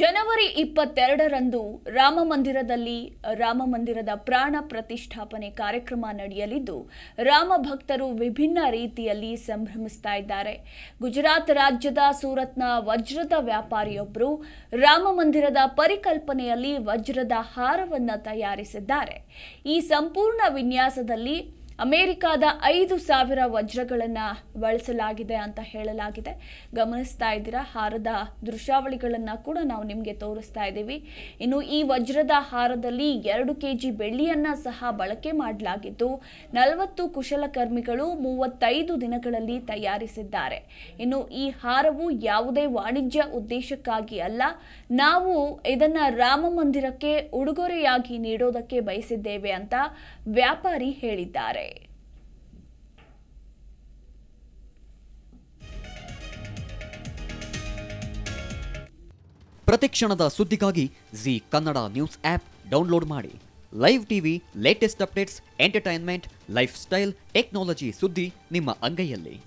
ಜನವರಿ 22ರಂದು ರಾಮ ಮಂದಿರದ ಪ್ರಾಣ ಪ್ರತಿಷ್ಠಾಪನೆ ಕಾರ್ಯಕ್ರಮ ನಡೆಯಲಿದ್ದು ರಾಮ ಭಕ್ತರು ವಿಭಿನ್ನ ರೀತಿಯಲ್ಲಿ ಸಂಭ್ರಮಿಸುತ್ತಾ ಇದ್ದಾರೆ। ಗುಜರಾತ್ ರಾಜ್ಯದ ಸೂರತ್ನ ವಜ್ರದ ವ್ಯಾಪಾರಿಯೊಬ್ಬರು ರಾಮ ಮಂದಿರದ ಪರಿಕಲ್ಪನೆಯಲ್ಲಿ ವಜ್ರದ ಹಾರವನ್ನು ತಯಾರಿಸಿದ್ದಾರೆ। ಈ ಸಂಪೂರ್ಣ ವಿನ್ಯಾಸದಲ್ಲಿ ಅಮೆರಿಕಾದ 5000 ವಜ್ರಗಳನ್ನು ಬಳಸಲಾಗಿದೆ ಅಂತ ಹೇಳಲಾಗಿದೆ। ಗಮನಿಸ್ತಾ ಇದ್ದೀರಾ ಹಾರದ ದೃಶ್ಯಾವಳಿಗಳನ್ನು ಕೂಡ ನಾವು ನಿಮಗೆ ತೋರಿಸ್ತಾ ಇದ್ದೀವಿ। ಇನ್ನು ಈ ವಜ್ರದ ಹಾರದಲ್ಲಿ 2 ಕೆಜಿ ಬೆಳ್ಳಿಯನ್ನು ಸಹ ಬಳಕೆ ಮಾಡಲಾಗಿದ್ದು 40 ಕುಶಲಕರ್ಮಿಗಳು 35 ದಿನಗಳಲ್ಲಿ ತಯಾರಿಸಿದ್ದಾರೆ। ಇನ್ನು ಈ ಹಾರವು ಯಾವುದೇ ವಾಣಿಜ್ಯ ಉದ್ದೇಶಕ್ಕಾಗಿ ಅಲ್ಲ, ನಾವು ಇದನ್ನು ರಾಮ ಮಂದಿರಕ್ಕೆ ಉಡುಗೊರೆಯಾಗಿ ನೀಡೋದಕ್ಕೆ ಬಯಸಿದ್ದೇವೆ ಅಂತ ವ್ಯಾಪಾರಿ ಹೇಳಿದ್ದಾರೆ। प्रतिक्षणद सुद्दिगागि Zee Kannada news app download माडि। Live TV latest updates, entertainment, lifestyle, technology सुद्दि निम्म अंगैयल्लि।